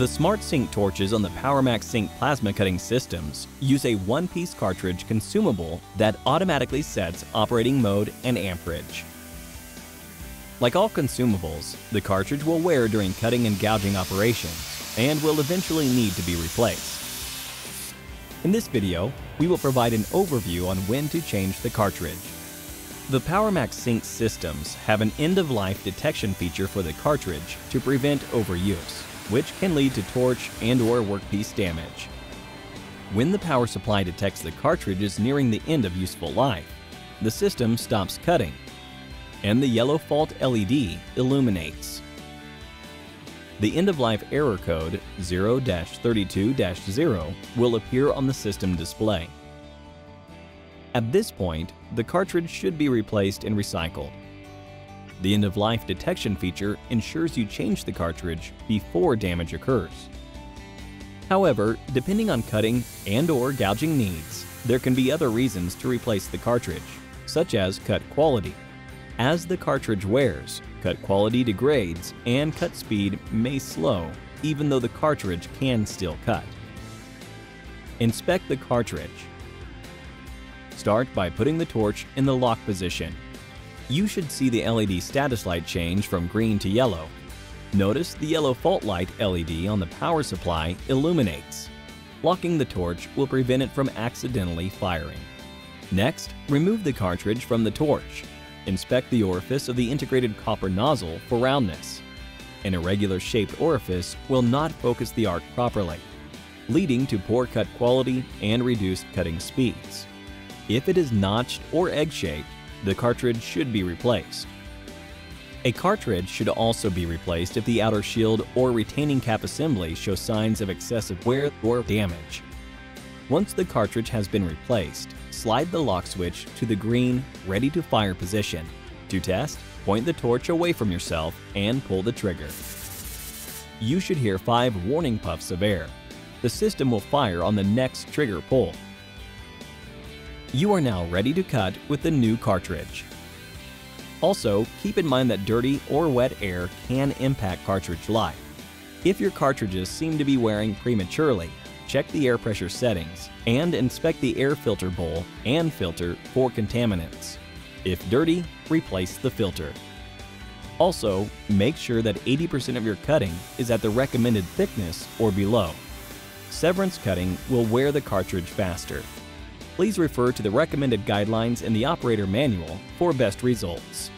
The SmartSYNC torches on the Powermax SYNC plasma cutting systems use a one-piece cartridge consumable that automatically sets operating mode and amperage. Like all consumables, the cartridge will wear during cutting and gouging operations and will eventually need to be replaced. In this video, we will provide an overview on when to change the cartridge. The Powermax SYNC systems have an end-of-life detection feature for the cartridge to prevent overuse, which can lead to torch and/or workpiece damage. When the power supply detects the cartridge is nearing the end of useful life, the system stops cutting, and the yellow fault LED illuminates. The end-of-life error code 0-32-0 will appear on the system display. At this point, the cartridge should be replaced and recycled. The end-of-life detection feature ensures you change the cartridge before damage occurs. However, depending on cutting and/or gouging needs, there can be other reasons to replace the cartridge, such as cut quality. As the cartridge wears, cut quality degrades and cut speed may slow, even though the cartridge can still cut. Inspect the cartridge. Start by putting the torch in the lock position. You should see the LED status light change from green to yellow. Notice the yellow fault light LED on the power supply illuminates. Locking the torch will prevent it from accidentally firing. Next, remove the cartridge from the torch. Inspect the orifice of the integrated copper nozzle for roundness. An irregular-shaped orifice will not focus the arc properly, leading to poor cut quality and reduced cutting speeds. If it is notched or egg-shaped, the cartridge should be replaced. A cartridge should also be replaced if the outer shield or retaining cap assembly shows signs of excessive wear or damage. Once the cartridge has been replaced, slide the lock switch to the green, ready-to-fire position. To test, point the torch away from yourself and pull the trigger. You should hear 5 warning puffs of air. The system will fire on the next trigger pull. You are now ready to cut with the new cartridge. Also, keep in mind that dirty or wet air can impact cartridge life. If your cartridges seem to be wearing prematurely, check the air pressure settings and inspect the air filter bowl and filter for contaminants. If dirty, replace the filter. Also, make sure that 80% of your cutting is at the recommended thickness or below. Severance cutting will wear the cartridge faster. Please refer to the recommended guidelines in the operator manual for best results.